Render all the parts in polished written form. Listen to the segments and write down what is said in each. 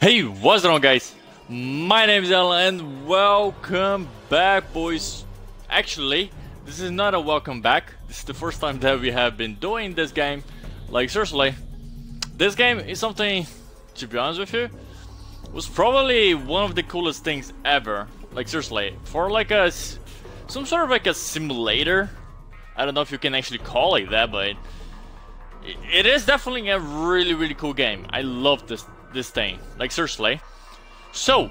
Hey, what's going on, guys? My name is Alan and welcome back, boys. Actually, this is not a welcome back. This is the first time that we have been doing this game. Like, seriously, this game is something, to be honest with you, was probably one of the coolest things ever. Like, seriously, for like a some sort of like a simulator. I don't know if you can actually call it that, but it is definitely a really cool game. I love this thing, like, seriously. So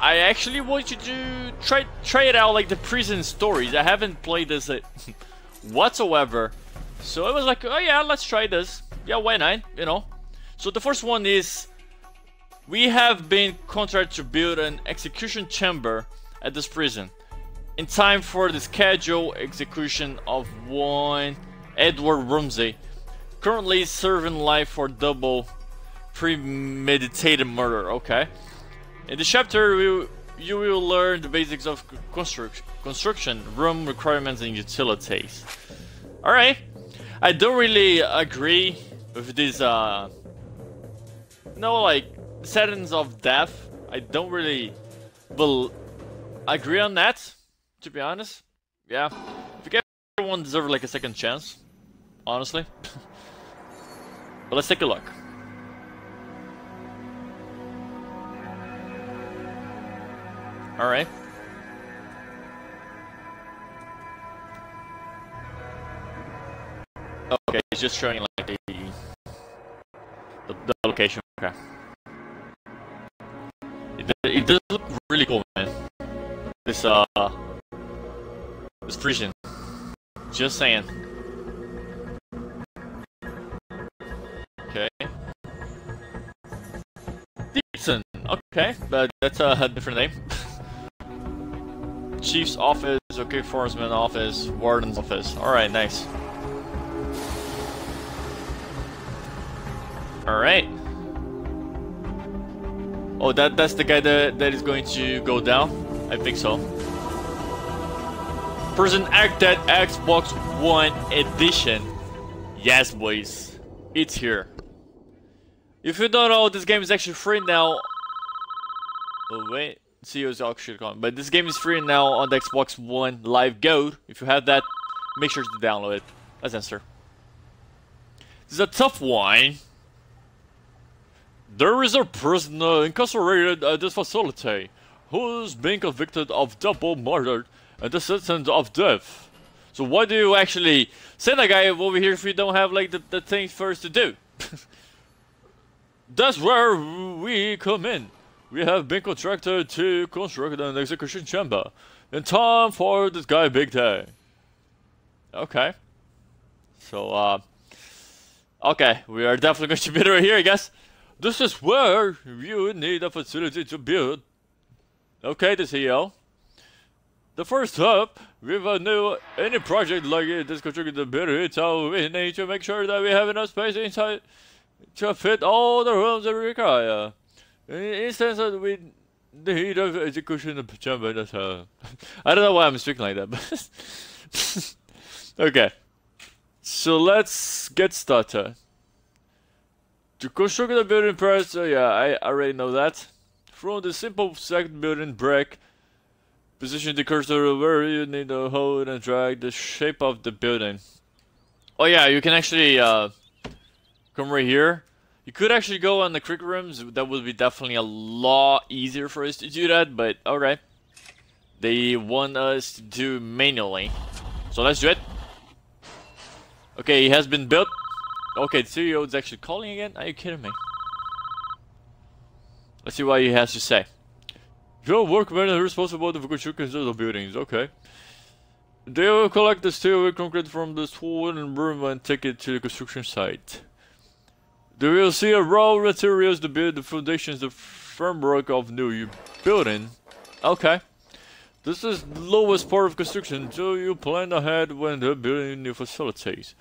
I actually want you to try it out, like the prison stories. I haven't played this whatsoever, so I was like, oh yeah, let's try this. Yeah, why not, you know? So the first one is, we have been contracted to build an execution chamber at this prison in time for the scheduled execution of one Edward Rumsey, currently serving life for double premeditated murder. Okay, in this chapter you will learn the basics of construction, room requirements and utilities. All right, I don't really agree with this no, like, sentence of death. I don't really agree on that, to be honest. Yeah, if you everyone deserves like a second chance, honestly. But let's take a look. All right. Okay, it's just showing like the location. Okay. It does look really cool, man. This prison. Just saying. Okay. Decent. Okay, but that's a different name. Chief's office, okay, Forestman office, Warden's office. Alright, nice. Alright. Oh, that's the guy that is going to go down? I think so. Prison Architect Xbox One Edition. Yes, boys. It's here. If you don't know, this game is actually free now. Oh, wait. CEO's auction gone, but this game is free now on the Xbox One Live Gold. If you have that, make sure to download it. Let's answer. This is a tough one. There is a prisoner incarcerated at this facility who's been convicted of double murder and the sentence of death. So why do you actually send a guy over here if you don't have like the thing first to do? That's where we come in. We have been contracted to construct an execution chamber in time for this guy big day. Okay. So, okay, we are definitely going to be right here, I guess. This is where you need a facility to build. Okay, the CEO. The first step with a new any project like this constructed the building, so we need to make sure that we have enough space inside to fit all the rooms that we require. In instance with the heat of execution of chamber, that's I don't know why I'm speaking like that, but okay. So let's get started. To construct the building press, yeah, I already know that. From the simple stacked building brick, position the cursor where you need to hold and drag the shape of the building. Oh yeah, you can actually come right here. You could actually go on the quick rooms. That would be definitely a lot easier for us to do that, but alright. They want us to do manually. So let's do it. Okay, it has been built. Okay, the CEO is actually calling again. Are you kidding me? Let's see what he has to say. Your workmen are responsible for construction of buildings. Okay. They will collect the steel and concrete from the stone and room and take it to the construction site. They will see a raw materials to build the foundations, the framework of new building. Okay. This is the lowest part of construction, so you plan ahead when they're building new facilities.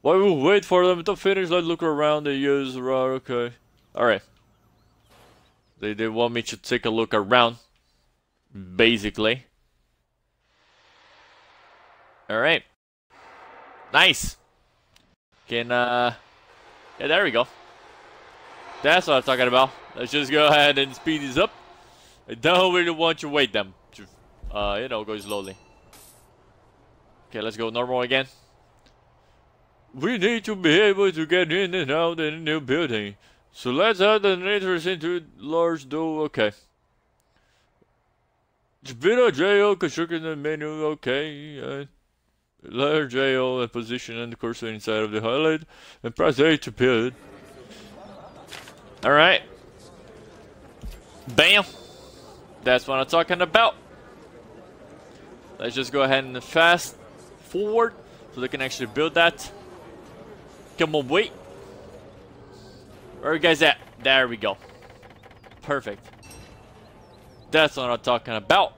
While we wait for them to finish, let's look around and use raw. Okay. Alright. They want me to take a look around, basically. Alright. Nice. Can, yeah, there we go. That's what I'm talking about. Let's just go ahead and speed this up. I don't really want to wait them to, you know, go slowly. Okay, let's go normal again. We need to be able to get in and out in the new building. So let's add an entrance into large door. Okay. It's been a jail, constructing the menu. Okay. Layer jail and position and the cursor inside of the highlight. And press A to build. Alright. Bam. That's what I'm talking about. Let's just go ahead and fast forward so they can actually build that. Come on, wait. Where are you guys at? There we go. Perfect. That's what I'm talking about.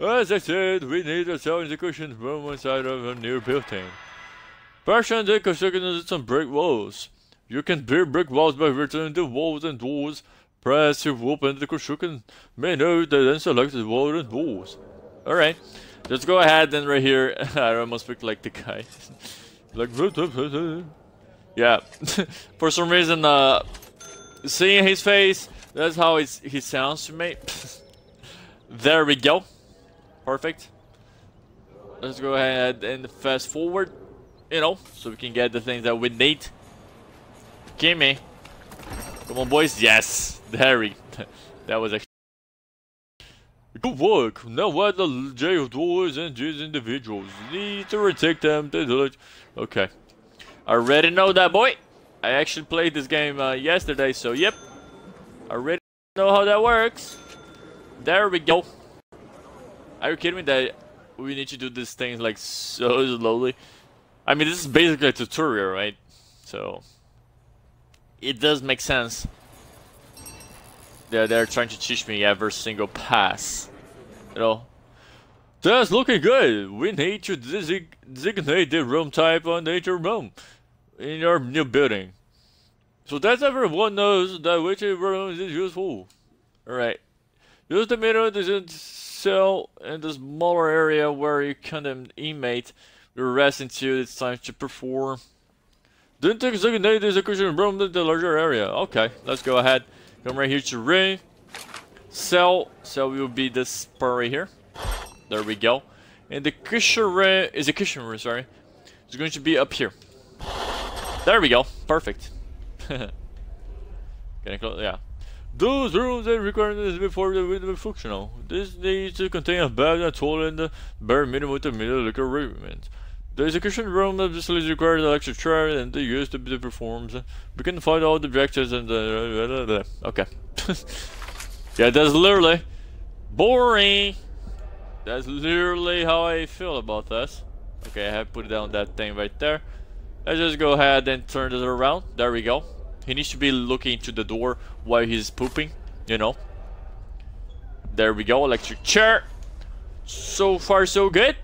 As I said, we need a cell execution room inside of a new building. Partially they constructed some brick walls. You can build brick walls by returning the walls and doors. Press to open the construction menu, then select the wall and walls. Alright. Let's go ahead and right here. I almost picked like the guy. Like yeah, for some reason, seeing his face, that's how he sounds to me. There we go. Perfect. Let's go ahead and fast forward, you know, so we can get the things that we need. Gimme. Come on, boys. Yes. There we go. That was actually good work. Now add the jail doors and these individuals. Need to take them. Okay. I already know that, boy. I actually played this game yesterday, so yep. I already know how that works. There we go. Are you kidding me that we need to do these things like so slowly? I mean, this is basically a tutorial, right? So it does make sense. They're trying to teach me every single pass, you know. That's looking good. We need to designate the room type on nature room in your new building. So that everyone knows that which room is useful. Alright. Use the middle of the cell and the smaller area where you condemn inmate will rest until it's time to perform. Then designate the execution room in the larger area. Okay, let's go ahead. Come right here to ring. Cell. Cell will be this part right here. There we go. And the kitchen room, sorry. It's going to be up here. There we go. Perfect. Can I close? Yeah. Those rooms and requirements before the window be functional. This needs to contain a bed, a toilet, and the bare minimum to meet the liquor requirements. The execution room obviously requires an electric chair and the use to be performed. We can find all the objectives and the. Okay. Yeah, that's literally boring. That's literally how I feel about this. Okay, I have put down that thing right there. Let's just go ahead and turn it around. There we go. He needs to be looking to the door while he's pooping, you know. There we go, electric chair. So far, so good.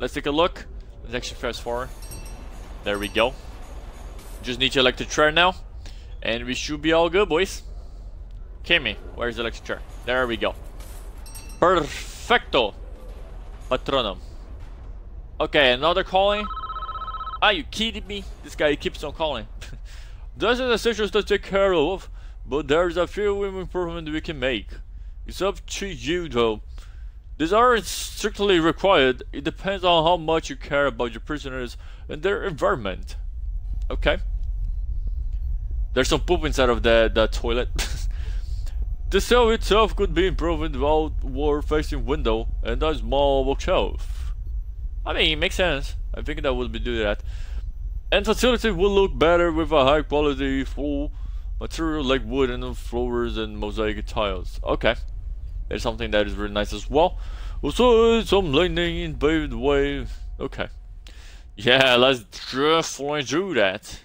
Let's take a look. Let's actually fast forward. There we go. Just need to electric chair now. And we should be all good, boys. Kimmy, where's the electric chair? There we go. Perfecto. Patronum. Okay, another calling. Are you kidding me? This guy keeps on calling. There's essentials to take care of, but there's a few improvements we can make. It's up to you though. These aren't strictly required. It depends on how much you care about your prisoners and their environment. Okay. There's some poop inside of the toilet. The cell itself could be improved without wall-facing window and a small bookshelf. I mean, it makes sense. I think that would be do that. And facility will look better with a high-quality full material like wood and floors and mosaic tiles. Okay, there's something that is really nice as well. Also, some lightning in paved way. Okay, yeah, let's definitely do that.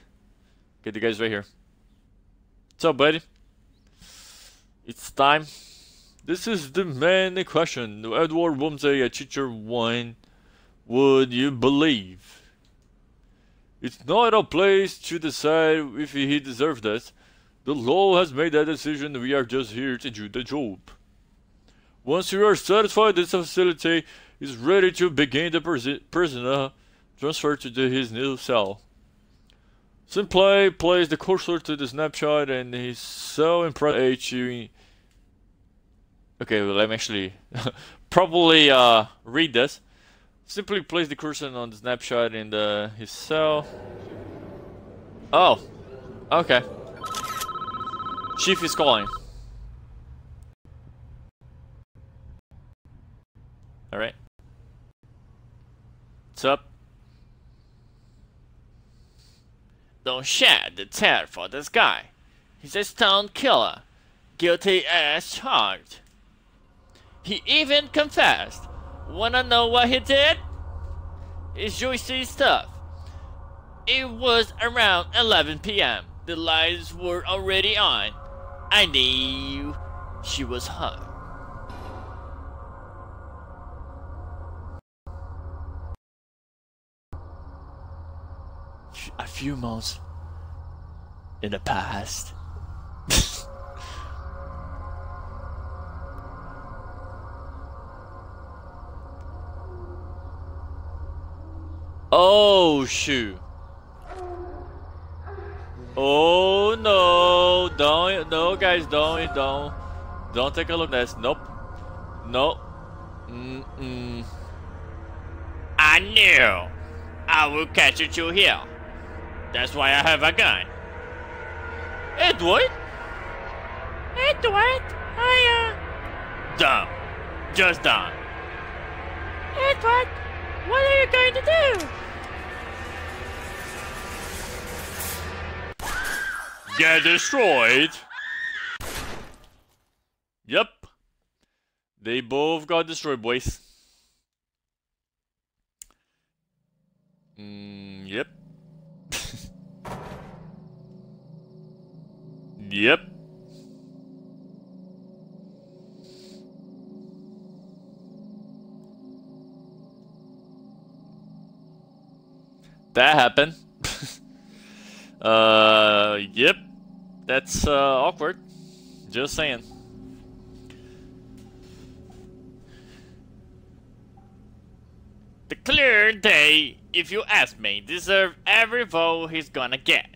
Get the guys right here. What's up, buddy? It's time. This is the main question. Edward Rumsey, a teacher, wine. Would you believe? It's not our place to decide if he deserved that. The law has made that decision. We are just here to do the job. Once you are satisfied, this facility is ready to begin the prisoner transfer to his new cell. Simply place the cursor to the snapshot and he's so impressed at you. Okay, well, let me actually probably read this. Simply place the cursor on the snapshot and he's so... Oh, okay. Chief is calling. Alright. What's up? Don't shed the tear for this guy. He's a stone killer. Guilty as charged. He even confessed. Wanna know what he did? It's juicy stuff. It was around 11 PM. The lights were already on. I knew she was hot. A few months in the past. Oh shoot. Oh no, don't, no guys, don't take a look at this. Nope. Nope. I knew I would catch you two here. That's why I have a gun. Edward? Edward? Dumb. Just dumb. Edward, what are you going to do? Get destroyed. Yep. They both got destroyed, boys. Yep. Yep. That happened. Yep. That's awkward. Just saying. The clear day, if you ask me, deserves every vote he's gonna get.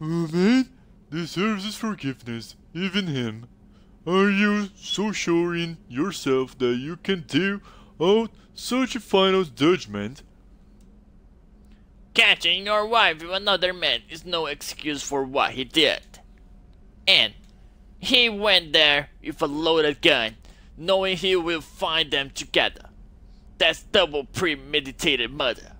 Oh man, deserves his forgiveness, even him. Are you so sure in yourself that you can deal out such a final judgment? Catching your wife with another man is no excuse for what he did. And he went there with a loaded gun, knowing he will find them together. That's double premeditated murder.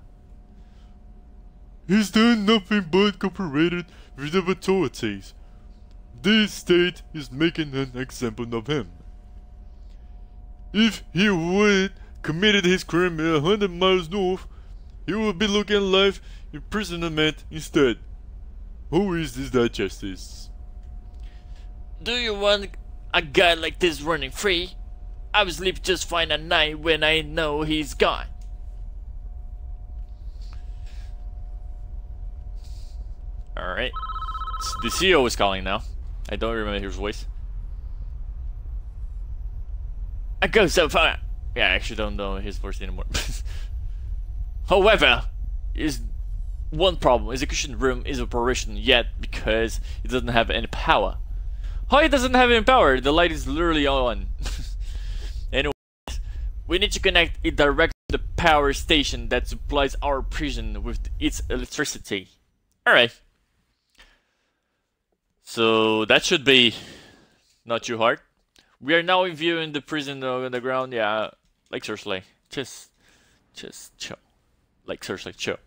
He's done nothing but cooperated with the authorities. This state is making an example of him. If he would committed his crime 100 miles north, he would be looking at life imprisonment instead. Who is this that justice? Do you want a guy like this running free? I will sleep just fine at night when I know he's gone. Alright. The CEO is calling now. I don't remember his voice. I go so far. Yeah, I actually don't know his voice anymore. However, is one problem. Execution room is operational yet because it doesn't have any power. How it doesn't have any power? The light is literally on. Anyways, we need to connect it directly to the power station that supplies our prison with its electricity. Alright. So that should be not too hard. We are now viewing the prison on the ground. Yeah, like seriously, just chill. Like seriously, chill.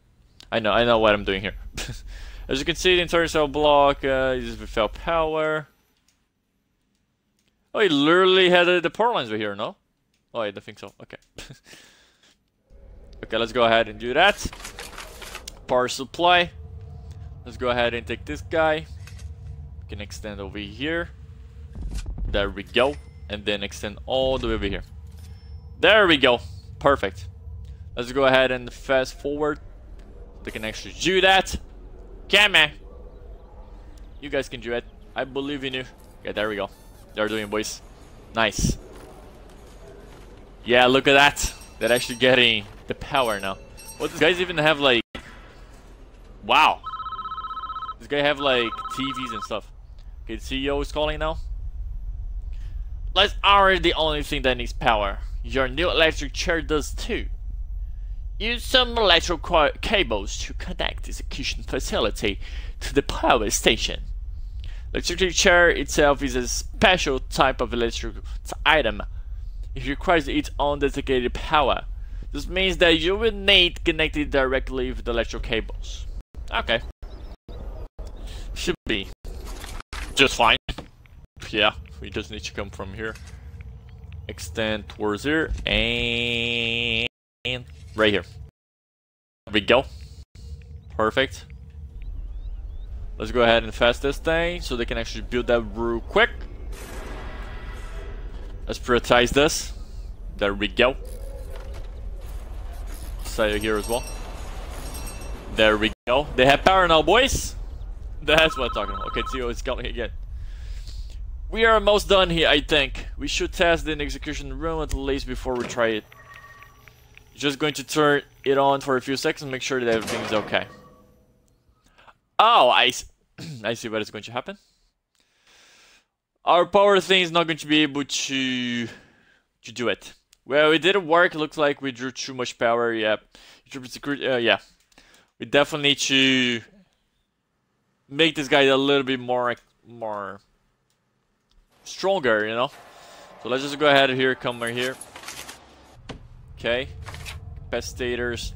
I know what I'm doing here. As you can see, the entire cell block is without power. Oh, it literally had the power lines right here, no? Oh, I don't think so. Okay. Okay, let's go ahead and do that. Power supply. Let's go ahead and take this guy. Can extend over here, there we go, and then extend all the way over here. There we go, perfect. Let's go ahead and fast forward. They can actually do that. Come on, you guys can do it. I believe in you. Okay, there we go. They're doing it, boys. Nice. Yeah, look at that. They're actually getting the power now. What do these guys even have, like Wow. This guy have like TVs and stuff. Okay, the CEO is calling now. Lights aren't the only thing that needs power. Your new electric chair does too. Use some electrical cables to connect the execution facility to the power station. Electric chair itself is a special type of electrical item. It requires its own dedicated power. This means that you will need connected directly with the electrical cables. Okay. Should be just fine. Yeah, we just need to come from here. Extend towards here and right here. There we go. Perfect. Let's go ahead and fast this thing so they can actually build that real quick. Let's prioritize this. There we go. Side here as well. There we go. They have power now, boys. That's what I'm talking about. Okay, Tio is coming again. We are almost done here, I think. We should test the execution room at least before we try it. Just going to turn it on for a few seconds and make sure that everything's okay. Oh, I see what is going to happen. Our power thing is not going to be able to do it. Well, it didn't work. It looks like we drew too much power. Yeah, yeah. We definitely need to make this guy a little bit more stronger, you know. So let's just go ahead here, come right here. Okay, capacitors.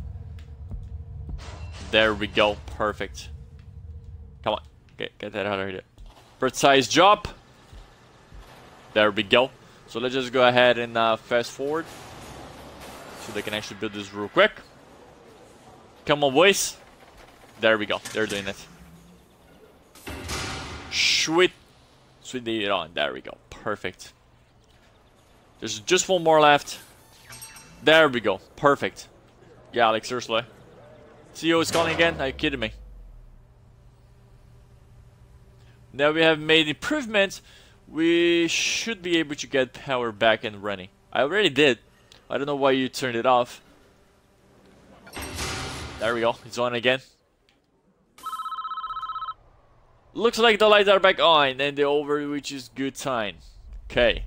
There we go. Perfect. Come on, get that out of here. Precise job. There we go. So let's just go ahead and fast forward so they can actually build this real quick. Come on, boys. There we go. They're doing it. Sweet. Sweet, it on. There we go. Perfect. There's just one more left. There we go. Perfect. Yeah, like seriously. CEO is calling again. Are you kidding me? Now we have made improvements. We should be able to get power back and running. I already did. I don't know why you turned it off. There we go. It's on again. Looks like the lights are back on and they're over, which is good sign. Okay.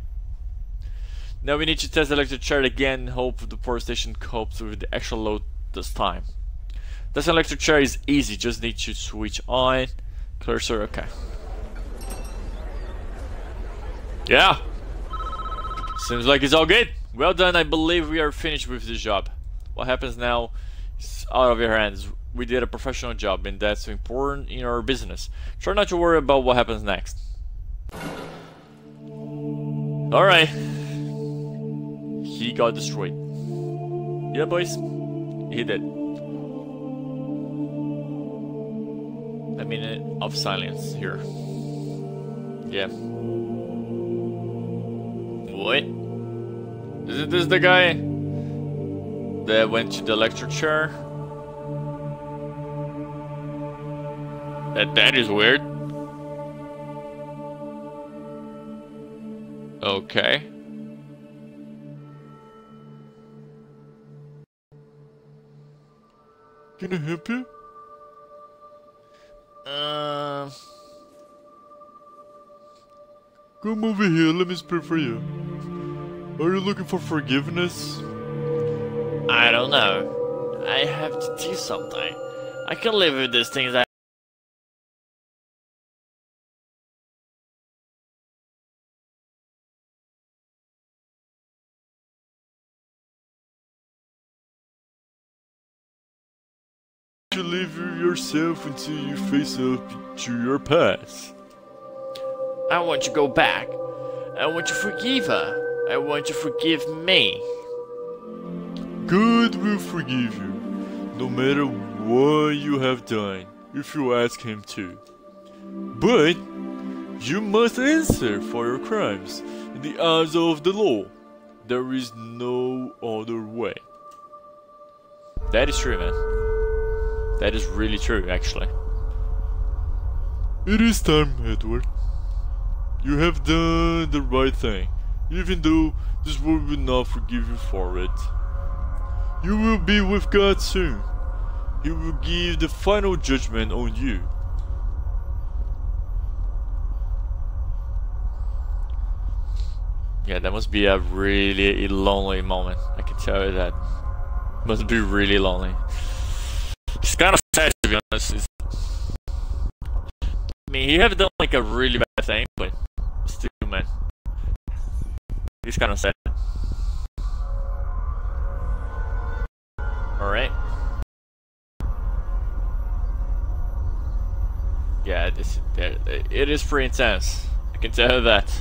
Now we need to test the electric chair again. Hope the power station copes with the extra load this time. This electric chair is easy. Just need to switch on. Cursor. Okay. Yeah, seems like it's all good. Well done, I believe we are finished with this job. What happens now is out of your hands. We did a professional job and that's important in our business. Try not to worry about what happens next. Alright. He got destroyed. Yeah, boys. He did. I mean, of silence here. Yeah. What? Isn't this the guy that went to the electric chair? That is weird. Okay. Can I help you? Come over here, let me speak for you. Are you looking for forgiveness? I don't know. I have to do something. I can't live with these things. You live with yourself until you face up to your past. I want to go back. I want to forgive her. I want to forgive me. God will forgive you, no matter what you have done, if you ask him to. But you must answer for your crimes in the eyes of the law. There is no other way. That is true, man. That is really true, actually. It is time, Edward. You have done the right thing, even though this world will not forgive you for it. You will be with God soon. He will give the final judgment on you. Yeah, that must be a really lonely moment. I can tell you that. Must be really lonely. It's kind of sad, to be honest. It's, I mean, he have done like a really bad thing, but still, man, it's kind of sad. All right. Yeah, this it is pretty intense. I can tell you that.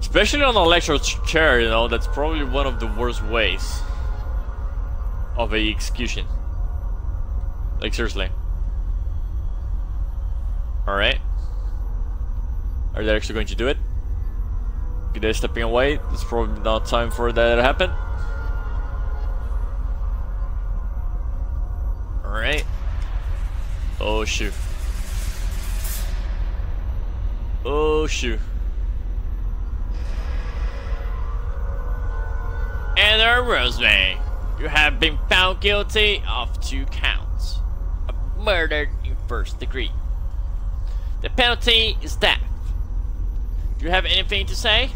Especially on an electric chair, you know, that's probably one of the worst ways of an execution. Like, seriously. Alright. Are they actually going to do it? Okay, they're stepping away. It's probably not time for that to happen. Alright. Oh, shoot. Oh, shoot. Edward Rumsey, you have been found guilty of 2 counts of murder in 1st degree. The penalty is death. Do you have anything to say?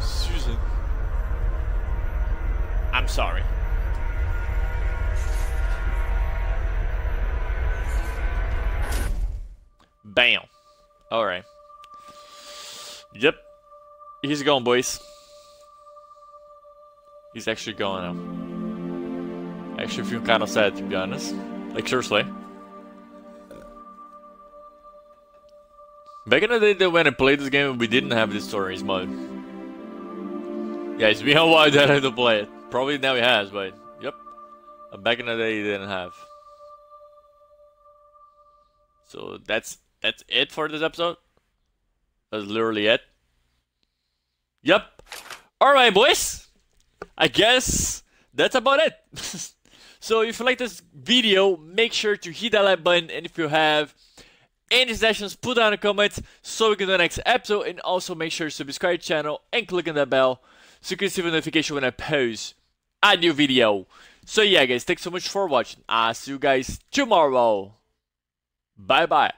Susan. I'm sorry. Bam. Alright. Yep. He's gone, boys. He's actually gone now. I actually feel kind of sad, to be honest. Like, seriously. Back in the day when I played this game, we didn't have this stories mode. Yeah, it's been a while that I had to play it. Probably now he has, but yep. Back in the day, he didn't have. So that's it for this episode. That's literally it. Yep. Alright, boys. I guess that's about it. So if you like this video, make sure to hit that like button. And if you have any suggestions, put down in the comments so we can do the next episode. And also make sure to subscribe to the channel and click on that bell so you can receive a notification when I post a new video. So yeah, guys, thanks so much for watching. I'll see you guys tomorrow. Bye bye.